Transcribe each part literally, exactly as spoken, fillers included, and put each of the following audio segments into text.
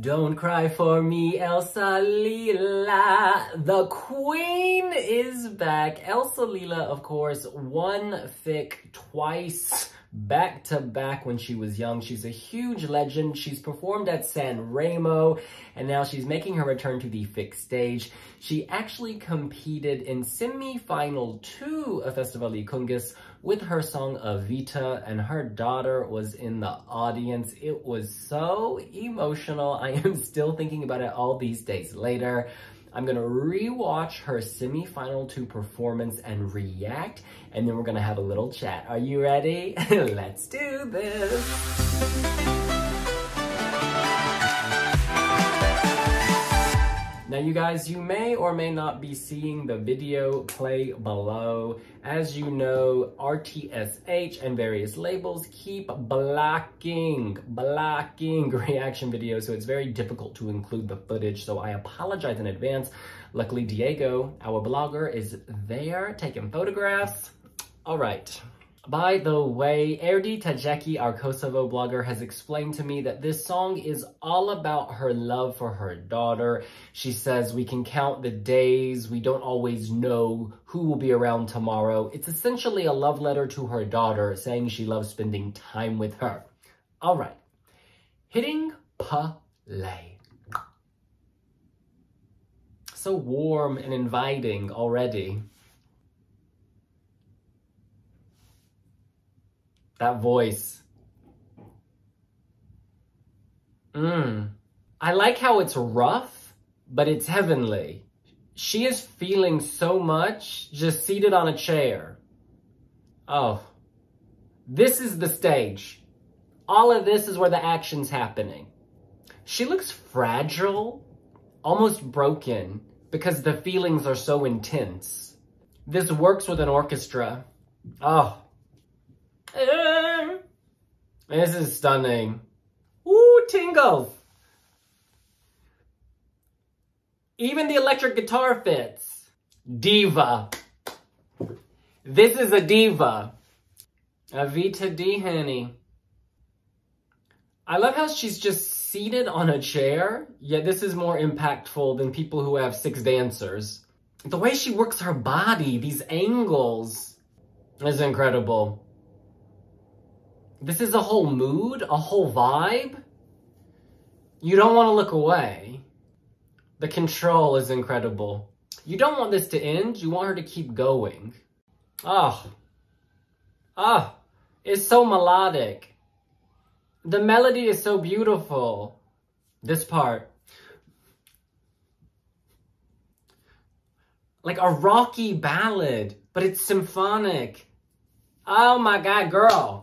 Don't cry for me, Elsa Lila. The queen is back. Elsa Lila, of course, won FiK twice back to back when she was young. She's a huge legend. She's performed at San Remo, and now she's making her return to the FiK stage. She actually competed in semi-final two of Festivali i Këngës with her song Evita, and her daughter was in the audience. It was so emotional. I am still thinking about it all these days later. I'm gonna rewatch her semi-final two performance and react, and then we're gonna have a little chat. Are you ready? Let's do this. Now you guys, you may or may not be seeing the video play below. As you know, R T S H and various labels keep blocking, blocking reaction videos, so it's very difficult to include the footage, so I apologize in advance. Luckily, Diego, our blogger, is there taking photographs. All right. By the way, Erdi Tajeki, our Kosovo blogger, has explained to me that this song is all about her love for her daughter. She says, we can count the days, we don't always know who will be around tomorrow. It's essentially a love letter to her daughter, saying she loves spending time with her. All right, hitting play. So warm and inviting already. That voice. Mmm. I like how it's rough, but it's heavenly. She is feeling so much, just seated on a chair. Oh. This is the stage. All of this is where the action's happening. She looks fragile, almost broken, because the feelings are so intense. This works with an orchestra. Oh. This is stunning. Ooh, tingle. Even the electric guitar fits. Diva. This is a diva. Evita D, honey. I love how she's just seated on a chair, yet this is more impactful than people who have six dancers. The way she works her body, these angles, is incredible. This is a whole mood, a whole vibe. You don't want to look away. The control is incredible. You don't want this to end. You want her to keep going. Oh. Oh. It's so melodic. The melody is so beautiful. This part. Like a rocky ballad, but it's symphonic. Oh my God, girl.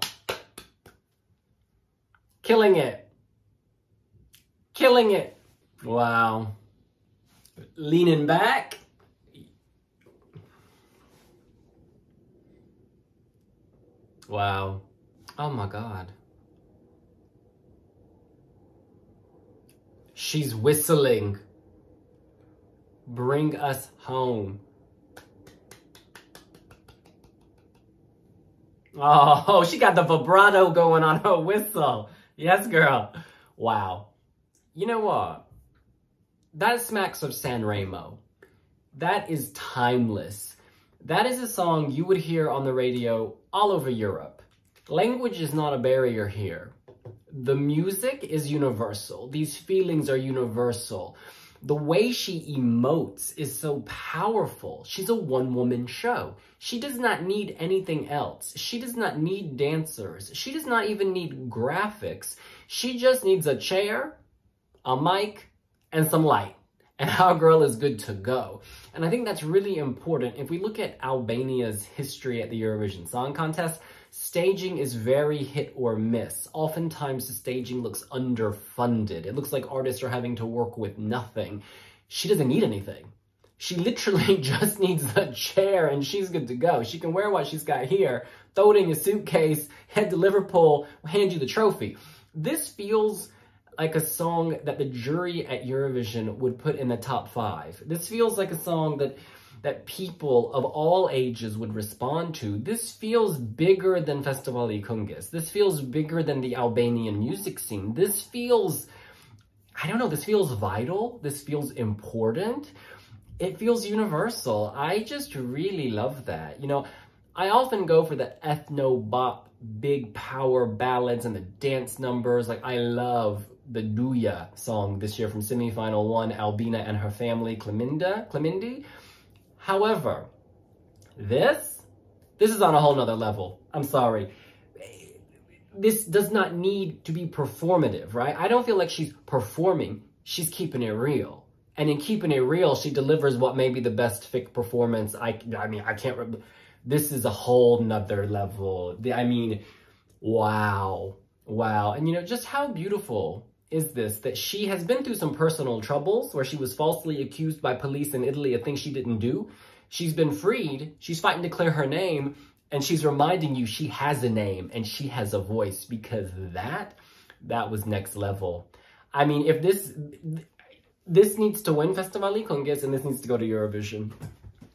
Killing it. Killing it. Wow. Leaning back. Wow. Oh my God. She's whistling. Bring us home. Oh, she got the vibrato going on her whistle. Yes, girl. Wow. You know what? That smacks of San Remo. That is timeless. That is a song you would hear on the radio all over Europe. Language is not a barrier here. The music is universal. These feelings are universal. The way she emotes is so powerful. She's a one-woman show. She does not need anything else. She does not need dancers. She does not even need graphics. She just needs a chair, a mic, and some light. And our girl is good to go. And I think that's really important. If we look at Albania's history at the Eurovision Song Contest, staging is very hit or miss. Oftentimes, the staging looks underfunded. It looks like artists are having to work with nothing. She doesn't need anything. She literally just needs a chair, and she's good to go. She can wear what she's got here, throw it in your suitcase, head to Liverpool, hand you the trophy. This feels like a song that the jury at Eurovision would put in the top five. This feels like a song that that people of all ages would respond to. This feels bigger than Festivali i Këngës. This feels bigger than the Albanian music scene. This feels I don't know, this feels vital, this feels important, it feels universal. I just really love that. You know, I often go for the ethno-bop, big power ballads and the dance numbers. Like, I love the Duja song this year from semifinal one, Albina and her family, Clemenda, Clemendi. However, this, this is on a whole nother level. I'm sorry. This does not need to be performative, right? I don't feel like she's performing, she's keeping it real. And in keeping it real, she delivers what may be the best FiK performance. I, I mean, I can't remember. This is a whole nother level. I mean, wow, wow. And you know, just how beautiful is this, that she has been through some personal troubles where she was falsely accused by police in Italy of things she didn't do. She's been freed, she's fighting to clear her name, and she's reminding you she has a name and she has a voice, because that, that was next level. I mean, if this, this needs to win Festivali i Këngës, and this needs to go to Eurovision.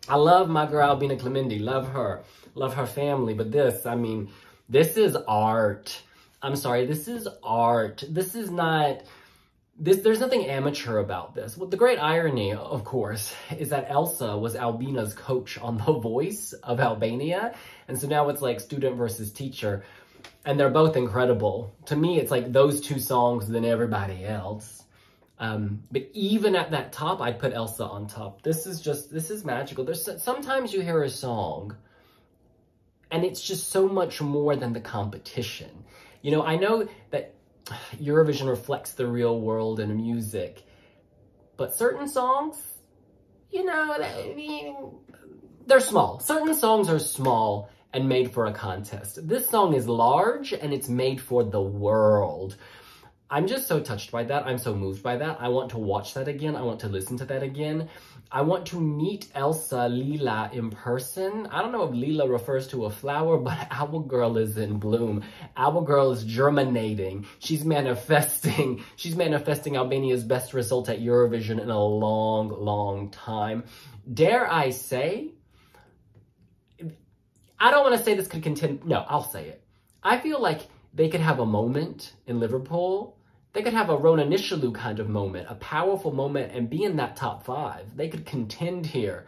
I love my girl Albina Clementi, love her, love her family, but this, I mean, this is art. I'm sorry, this is art. This is not, this, there's nothing amateur about this. Well, the great irony, of course, is that Elsa was Albina's coach on The Voice of Albania, and so now it's like student versus teacher, and they're both incredible. To me, it's like those two songs than everybody else. Um, but even at that top, I'd put Elsa on top. This is just, this is magical. There's sometimes you hear a song and it's just so much more than the competition. You know, I know that Eurovision reflects the real world in music, but certain songs, you know, they, they're small. Certain songs are small and made for a contest. This song is large and it's made for the world. I'm just so touched by that. I'm so moved by that. I want to watch that again. I want to listen to that again. I want to meet Elsa Lila in person. I don't know if Lila refers to a flower, but our girl is in bloom. Our girl is germinating. She's manifesting. She's manifesting Albania's best result at Eurovision in a long, long time. Dare I say, I don't want to say this could continue. No, I'll say it. I feel like they could have a moment in Liverpool. They could have a Rona Nishalu kind of moment, a powerful moment, and be in that top five. They could contend here.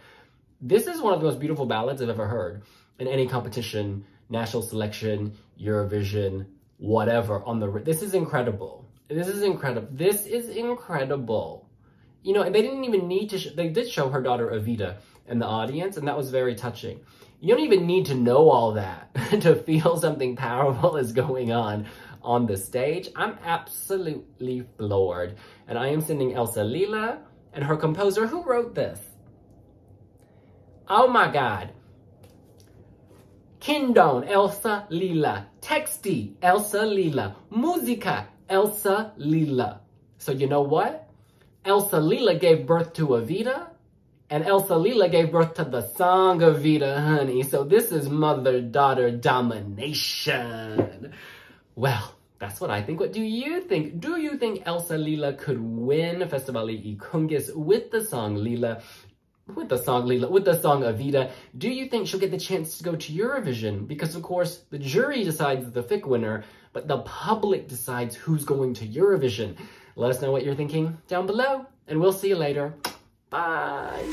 This is one of the most beautiful ballads I've ever heard in any competition, national selection, Eurovision, whatever. On the This is incredible. This is incredible. This is incredible. You know, and they didn't even need to, sh they did show her daughter Evita in the audience, and that was very touching. You don't even need to know all that to feel something powerful is going on on the stage. I'm absolutely floored. And I am sending Elsa Lila and her composer. Who wrote this? Oh my God. Kindon Elsa Lila. Texti Elsa Lila. Musica Elsa Lila. So you know what? Elsa Lila gave birth to Evita. And Elsa Lila gave birth to the song of Evita, honey. So this is mother-daughter domination. Well, that's what I think. What do you think? Do you think Elsa Lila could win Festivali i Këngës with the song Lila? With the song Lila, with the song Evita? Do you think she'll get the chance to go to Eurovision? Because, of course, the jury decides the FiK winner, but the public decides who's going to Eurovision. Let us know what you're thinking down below, and we'll see you later. Bye.